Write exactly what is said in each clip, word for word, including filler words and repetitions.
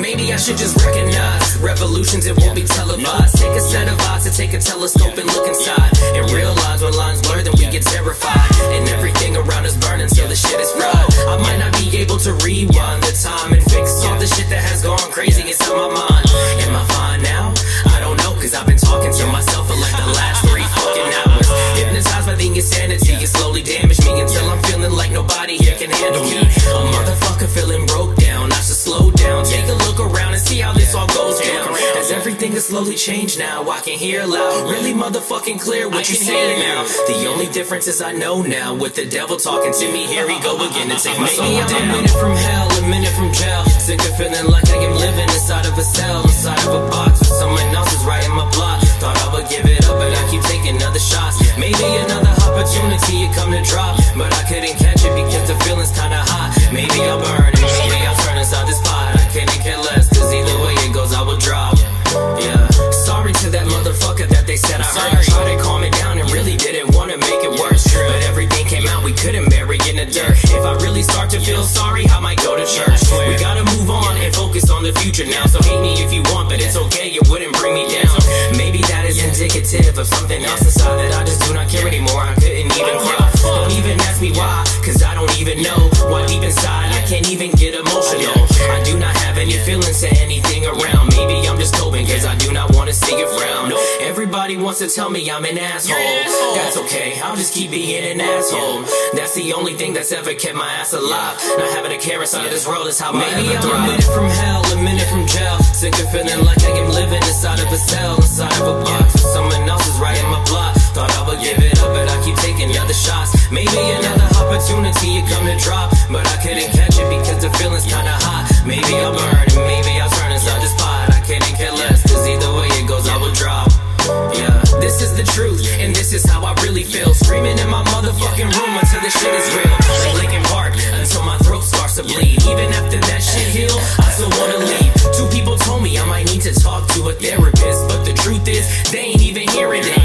Maybe I should just recognize revolutions, it won't be televised. Take a set of eyes to take a telescope and look inside, and realize when lines blur, then we get terrified. And everything around us burning, so the shit is fried. I might not be able to rewind the time and fix all the shit that has gone crazy inside my mind. Am I fine now? I don't know, cause I've been talking to myself for like the last three fucking hours. Hypnotized by the insanity, it slowly damaged me until I'm feeling like nobody here can handle me. A motherfucker feeling broke down, I should slow down, take a look around and see how this all goes down. As everything has slowly changed now, I can hear loud, really motherfucking clear what you saying now. The only difference is I know now, with the devil talking to me, here he go again and take my soul down. Maybe I'm a minute from hell, a minute from jail, sick of feeling like I am living inside of a cell, inside of a box, with someone else is writing my plot. Thought I would give it up, but I keep taking other shots. Maybe another opportunity it come to drop, but I couldn't catch it because the feeling's kinda hot. Maybe I'll burn it, maybe I'll turn inside this pot. I can't care less, cause either way it goes, I will drop. Yeah, sorry to that motherfucker that they said I hurt. Tried to calm it down and really didn't wanna make it worse, but everything came out, we couldn't bury in the dirt. If I really start to feel sorry, I might go to church. We gotta move on and focus on the future now. So hate me if you want, but it's okay, it wouldn't bring me down. Maybe that is indicative of something else inside that I just do not care anymore. I couldn't even cry. Don't even ask me why, cause I don't even know. Why deep inside I can't even get emotional. I do not have any feelings to anything around. Maybe I'm just coping cause I do not want to see it frown. Everybody wants to tell me I'm an asshole. That's okay, I'll just keep being an asshole. That's the only thing that's ever kept my ass alive. Not having a care inside of this world is how I ever thrive. Maybe I'm a minute from hell, a minute from jail, sick of feeling like I am living inside of a cell, inside of a box, with someone else is writing my plot. Thought I would give it up, but I keep taking other shots. Maybe another opportunity it come to drop, but I couldn't catch it because the feeling's kinda hot. Maybe I'll burn and maybe I'll turn inside this pot. I couldn't care less, cause either way it goes, I will drop. Yeah, this is the truth, and this is how I really feel. Screaming in my motherfucking room until this shit is real. Like Linkin Park, until my throat starts to bleed. Even after that shit heal, I still wanna leave. Two people told me I might need to talk to a therapist, but the truth is, they ain't even hearing it.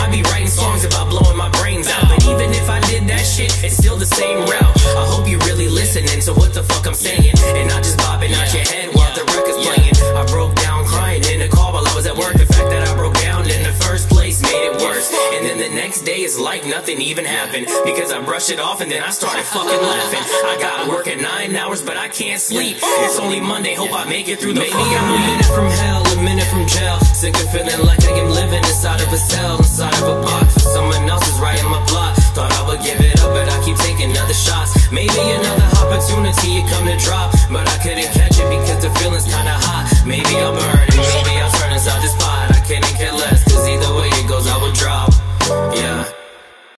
I be writing songs about blowing my brains out, but even if I did that shit, it's still the same route. I hope you really listening to what the fuck I'm saying, and not just bobbing out your head while the record's playing. I broke down crying in the car while I was at work. The fact that I broke down in the first place made it worse. And then the next day it's like nothing even happened, because I brushed it off and then I started fucking laughing. I got work at nine hours but I can't sleep. It's only Monday, hope I make it through the Maybe fucking I'm a minute from hell, a minute from jail, sick of feeling like I am living inside of a cell, inside of a box, with someone else is writing my plot. Thought I would give it up but I keep taking other shots. Maybe another opportunity it come to drop, but I couldn't catch it because the feeling's kinda hot. Maybe I'll burn and maybe I'll turn inside this pot. I couldn't care less, cause either way it goes, I will drop. Yeah.